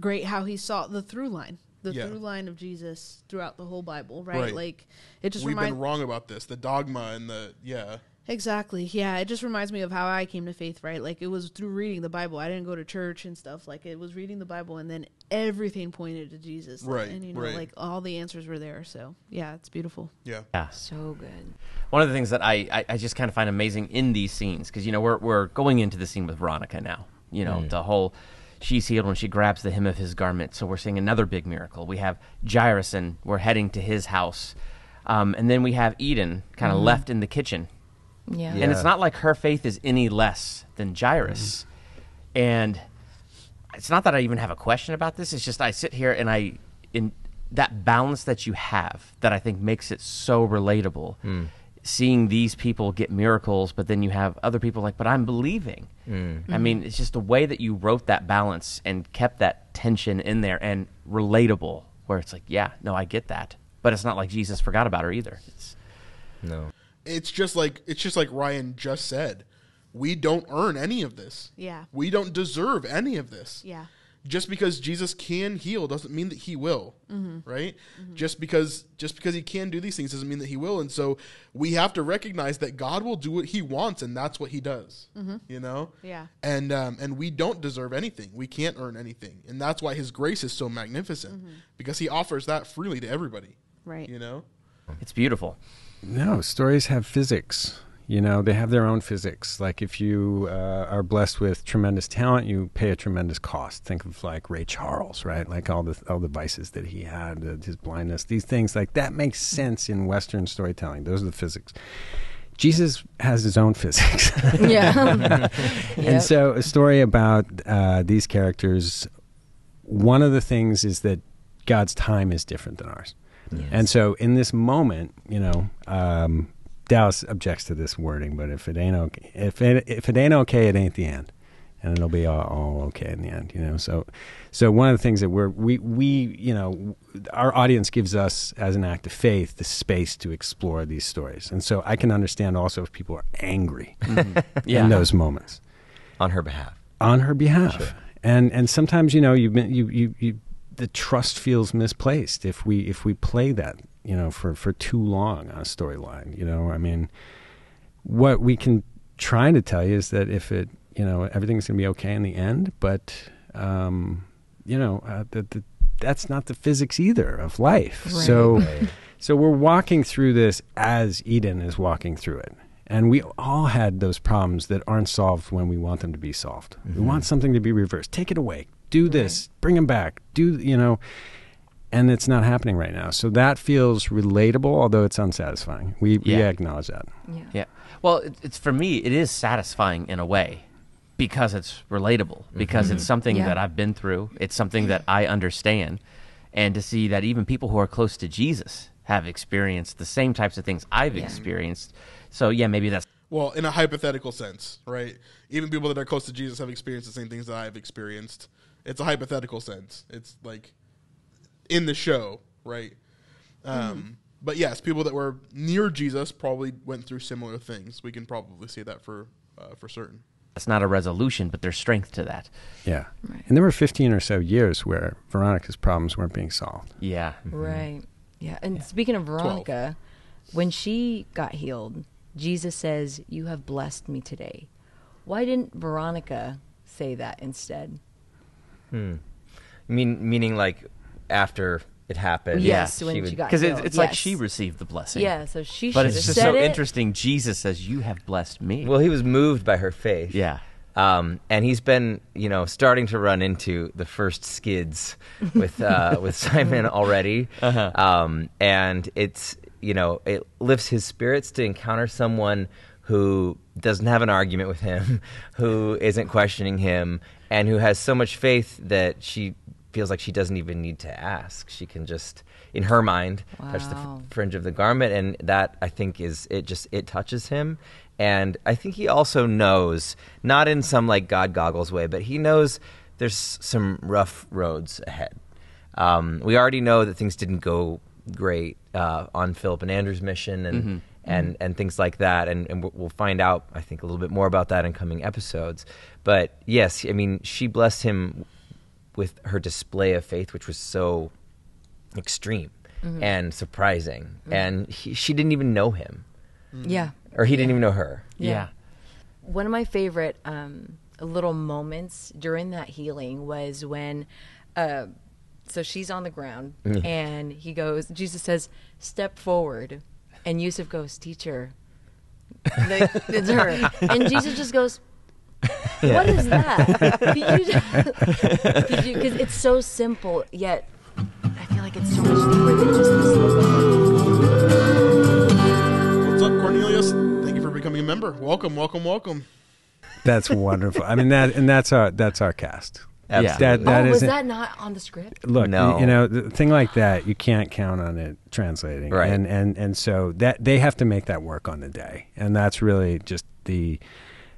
great how he saw the through line, the yeah. through line of Jesus throughout the whole Bible, right? right. Like it just we've remind- been wrong about this, the dogma and the yeah. Exactly, yeah. It just reminds me of how I came to faith, right? Like it was through reading the Bible. I didn't go to church and stuff. Like it was reading the Bible, and then everything pointed to Jesus, right? And you know, right. like all the answers were there. So yeah, it's beautiful. Yeah, yeah, so good. One of the things that I I, I just kind of find amazing in these scenes, because you know we're we're going into the scene with Veronica now. You know mm. the whole. She's healed when she grabs the hem of his garment. So we're seeing another big miracle. We have Jairus, and we're heading to his house. Um, and then we have Eden kind of mm-hmm. left in the kitchen. Yeah. yeah. And it's not like her faith is any less than Jairus. Mm-hmm. And it's not that I even have a question about this. It's just I sit here and I, in that balance that you have that I think makes it so relatable. Mm. Seeing these people get miracles, but then you have other people like, but I'm believing. Mm. I mean, it's just the way that you wrote that balance and kept that tension in there and relatable, where it's like, yeah, no, I get that. But it's not like Jesus forgot about her either. It's, no. It's just like it's just like Ryan just said. We don't earn any of this. Yeah. We don't deserve any of this. Yeah. Just because Jesus can heal doesn't mean that he will, mm-hmm. right? Mm-hmm. Just because just because he can do these things doesn't mean that he will. And so we have to recognize that God will do what he wants, and that's what he does, mm-hmm. you know? Yeah. And um, and we don't deserve anything. We can't earn anything. And that's why his grace is so magnificent, mm-hmm. because he offers that freely to everybody. Right. You know? It's beautiful. No, stories have physics. You know, they have their own physics. Like if you uh, are blessed with tremendous talent, you pay a tremendous cost. Think of like Ray Charles, right? Like all the all the vices that he had, uh, his blindness, these things like that makes sense in Western storytelling. Those are the physics. Jesus has his own physics. yeah. And yep. so a story about uh, these characters, one of the things is that God's time is different than ours. Yes. And so in this moment, you know, um, Dallas objects to this wording, but if it ain't okay, if it, if it ain't okay, it ain't the end, and it'll be all, all okay in the end, you know. So, so one of the things that we're we we you know, our audience gives us as an act of faith the space to explore these stories, and so I can understand also if people are angry mm-hmm. yeah. in those moments on her behalf, on her behalf, sure. and and sometimes you know you've been you you you the trust feels misplaced if we if we play that. You know, for, for too long on a storyline, you know, I mean, what we can try to tell you is that if it, you know, everything's going to be okay in the end, but, um, you know, uh, the, the, that's not the physics either of life. Right. So, right. so we're walking through this as Eden is walking through it. And we all had those problems that aren't solved when we want them to be solved. Mm-hmm. We want something to be reversed. Take it away. do this, right. bring him back, do, you know, and it's not happening right now. So that feels relatable, although it's unsatisfying. We, yeah. we acknowledge that. Yeah. yeah. Well, it, it's for me, it is satisfying in a way because it's relatable, because mm-hmm. it's something yeah. that I've been through. It's something that I understand. And to see that even people who are close to Jesus have experienced the same types of things I've yeah. experienced. So, yeah, maybe that's... Well, in a hypothetical sense, right? Even people that are close to Jesus have experienced the same things that I've experienced. It's a hypothetical sense. It's like in the show, right? Um, mm-hmm. But yes, people that were near Jesus probably went through similar things. We can probably say that for uh, for certain. That's not a resolution, but there's strength to that. Yeah. Right. And there were fifteen or so years where Veronica's problems weren't being solved. Yeah. Mm-hmm. Right. Yeah. And yeah. speaking of Veronica, twelve when she got healed, Jesus says, "You have blessed me today." Why didn't Veronica say that instead? Hmm. Mean, meaning like after it happened. Yes, yeah, when she, would, she got because it's, it's yes. like she received the blessing. Yeah, so she should have said it. But it's just so it. interesting. Jesus says, "You have blessed me." Well, he was moved by her faith. Yeah. Um, and he's been, you know, starting to run into the first skids with uh, with Simon already. Uh-huh. Um, and it's... you know, it lifts his spirits to encounter someone who doesn't have an argument with him, who isn't questioning him, and who has so much faith that she feels like she doesn't even need to ask. She can just, in her mind, wow. touch the f- fringe of the garment, and that, I think, is, it just, it touches him. And I think he also knows, not in some, like, God goggles way, but he knows there's some rough roads ahead. Um, we already know that things didn't go great uh, on Philip and Andrew's mission and mm-hmm. and, and things like that. And, and we'll find out, I think, a little bit more about that in coming episodes. But yes, I mean, she blessed him with her display of faith, which was so extreme mm-hmm. and surprising. Mm-hmm. And he, she didn't even know him. Mm-hmm. Yeah. Or he didn't yeah. even know her. Yeah. yeah. One of my favorite um, little moments during that healing was when... Uh, So she's on the ground, mm. and he goes, Jesus says, "Step forward." And Yusuf goes, "Teacher." They, it's her. And Jesus just goes, yeah. "What is that?" Because it's so simple, yet I feel like it's so much deeper than just this. What's up, Cornelius? Thank you for becoming a member. Welcome, welcome, welcome. That's wonderful. I mean, that and that's our that's our cast. Absolutely. Yeah. That, that oh, was that not on the script? Look, no. you, you know, the thing like that, you can't count on it translating. Right. And, and and so that they have to make that work on the day. And that's really just the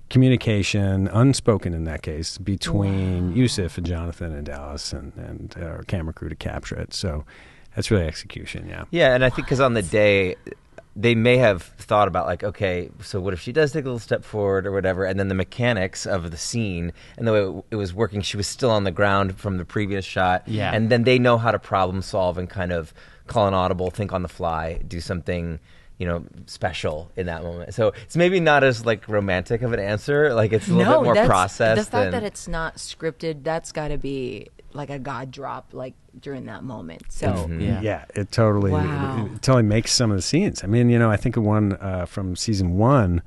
communication, unspoken in that case, between wow. Yusuf and Jonathan and Dallas and, and our camera crew to capture it. So that's really execution, yeah. Yeah, and I think because on the day... they may have thought about like, okay, so what if she does take a little step forward or whatever, and then the mechanics of the scene and the way it, it was working, she was still on the ground from the previous shot, yeah. and then they know how to problem solve and kind of call an audible, think on the fly, do something, you know, special in that moment. So it's maybe not as like romantic of an answer, like it's a little no, bit more that's, processed. The fact than, that it's not scripted, that's got to be... like a God drop, like during that moment. So mm-hmm. yeah. yeah, it totally, wow. it, it totally makes some of the scenes. I mean, you know, I think of one uh, from season one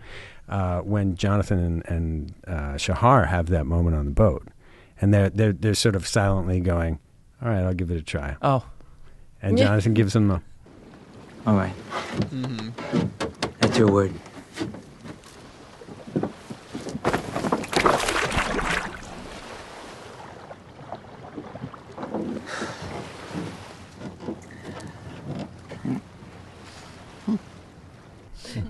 uh, when Jonathan and, and uh, Shahar have that moment on the boat, and they're they're they're sort of silently going, "All right, I'll give it a try." Oh, and Jonathan gives them the, "All right, mm-hmm. that's your word."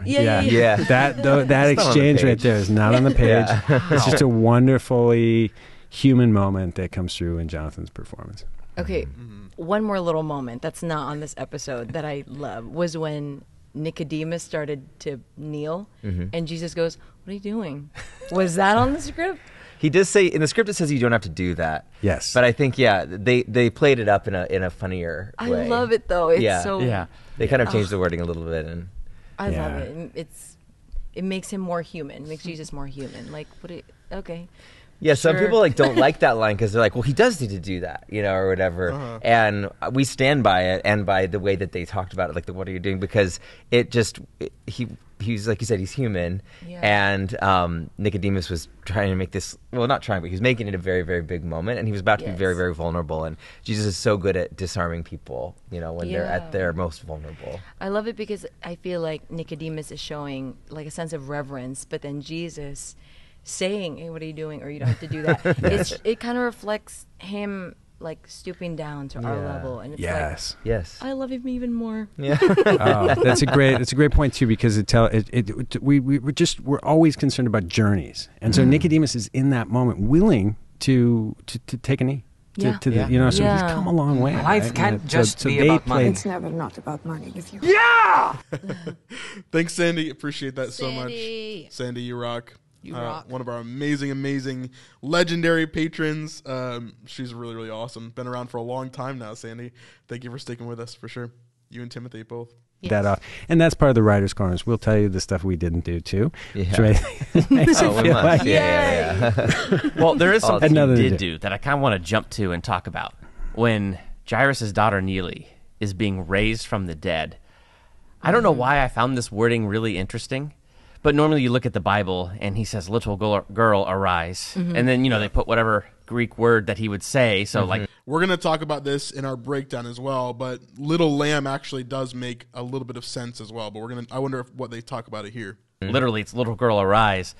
Yeah, yeah, yeah. yeah. That th- that it's exchange right there is not on the page. yeah. It's just a wonderfully human moment that comes through in Jonathan's performance. Okay, mm-hmm. one more little moment that's not on this episode that I love was when Nicodemus started to kneel, mm-hmm. and Jesus goes, "What are you doing?" Was that on the script? He does say in the script it says you don't have to do that. Yes, but I think yeah they, they played it up in a in a funnier way. I love it though. It's yeah. so yeah. They kind of changed oh. the wording a little bit and. I yeah. love it. It's it makes him more human. Makes Jesus more human. Like what? It, okay, Yeah, some sure. people like don't like that line because they're like, well, he does need to do that, you know, or whatever. Uh-huh. And we stand by it and by the way that they talked about it, like the what are you doing? Because it just it, he he's like you said, he's human, yeah. and um, Nicodemus was trying to make this well, not trying, but he was making it a very, very big moment, and he was about to yes. be very, very vulnerable. And Jesus is so good at disarming people, you know, when yeah. they're at their most vulnerable. I love it because I feel like Nicodemus is showing like a sense of reverence, but then Jesus. Saying, hey, what are you doing? Or you don't have to do that. yes. It's, it kind of reflects him like stooping down to yeah. our level, and it's yes, like, yes, I love him even more. Yeah, oh, that's a great, that's a great point too, because it tell it, it, it we we we're just we're always concerned about journeys, and so mm. Nicodemus is in that moment willing to to, to take a knee. To, yeah. to the, yeah. You know, so yeah. he's come a long way. Life right? can't so, just so be so about money. Played. It's never not about money with you. Yeah. Thanks, Sandy. Appreciate that Sandy. so much. Sandy, you rock. Uh, one of our amazing, amazing, legendary patrons. Um, she's really, really awesome. Been around for a long time now, Sandy. Thank you for sticking with us for sure. You and Timothy both. Yes. That off, and that's part of the writers' corners. We'll tell you the stuff we didn't do too. Yeah. Right. makes oh, it feel like yeah, yeah, yeah. Well, there is something oh, you did do that I kind of want to jump to and talk about. When Jairus' daughter Neely is being raised from the dead, I don't mm. know why I found this wording really interesting. But normally you look at the Bible and he says, little girl, girl arise. Mm-hmm. And then, you know, they put whatever Greek word that he would say. So mm-hmm. like, we're going to talk about this in our breakdown as well. But little lamb actually does make a little bit of sense as well. But we're going to, I wonder if what they talk about it here. Literally, it's little girl arise.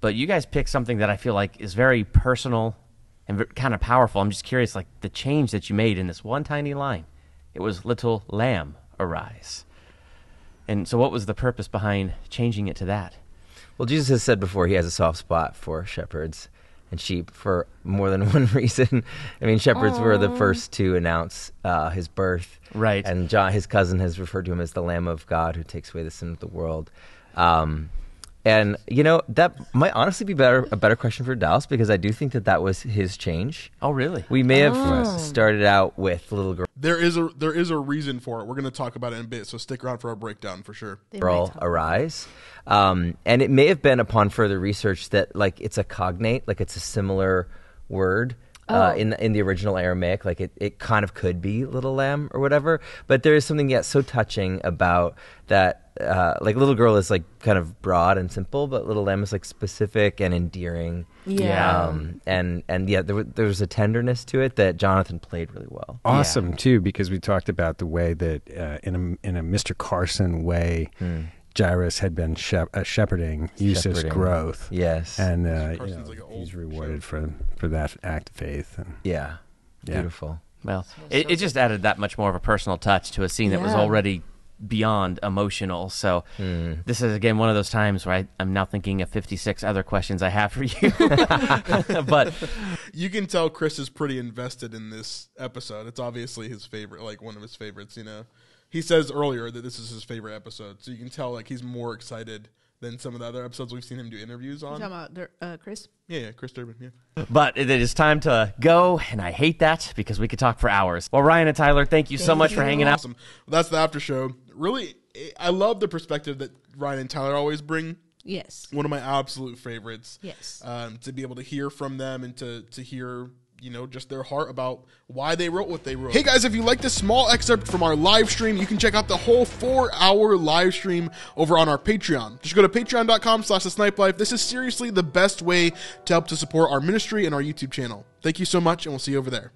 But you guys pick something that I feel like is very personal and kind of powerful. I'm just curious, like the change that you made in this one tiny line. It was little lamb arise. And so what was the purpose behind changing it to that? Well, Jesus has said before he has a soft spot for shepherds and sheep for more than one reason. I mean, shepherds Aww. were the first to announce uh, his birth. Right. And John, his cousin, has referred to him as the Lamb of God who takes away the sin of the world. Um, and, you know, that might honestly be better a better question for Dallas, because I do think that that was his change. Oh, really? We may have oh. started out with little girl. There is a there is a reason for it. We're going to talk about it in a bit, so stick around for our breakdown for sure. Girl, arise. Um, and it may have been upon further research that like it's a cognate, like it's a similar word oh. uh, in in the original Aramaic. Like it, it kind of could be little lamb or whatever. But there is something yet so touching about that. Uh, like little girl is like kind of broad and simple, but little lamb is like specific and endearing. Yeah, um, and and yeah, there, w there was a tenderness to it that Jonathan played really well. Awesome yeah. too, because we talked about the way that uh, in a in a Mister Carson way, mm. Jairus had been shep uh, shepherding Yusuf's growth. Yes, and uh, you know, like an he's rewarded shepherd. for for that act of faith. And, yeah. yeah, beautiful. Well, it, it just added that much more of a personal touch to a scene yeah. that was already beyond emotional. So mm. this is again one of those times where I, I'm now thinking of fifty-six other questions I have for you. But you can tell Chris is pretty invested in this episode. It's obviously his favorite, like one of his favorites, you know. He says earlier that this is his favorite episode, so you can tell like he's more excited than some of the other episodes we've seen him do interviews on. You're talking about uh, Chris? Yeah, yeah, Chris Durbin, yeah. But it is time to go, and I hate that because we could talk for hours. Well, Ryan and Tyler, thank you thank so much you. for hanging awesome. out. Well, that's the after show. Really, I love the perspective that Ryan and Tyler always bring. Yes. One of my absolute favorites. Yes. Um, to be able to hear from them and to, to hear... you know, just their heart about why they wrote what they wrote. Hey guys, if you liked this small excerpt from our live stream, you can check out the whole four hour live stream over on our Patreon. Just go to patreon.com slash the snipe life. This is seriously the best way to help to support our ministry and our YouTube channel. Thank you so much, and we'll see you over there.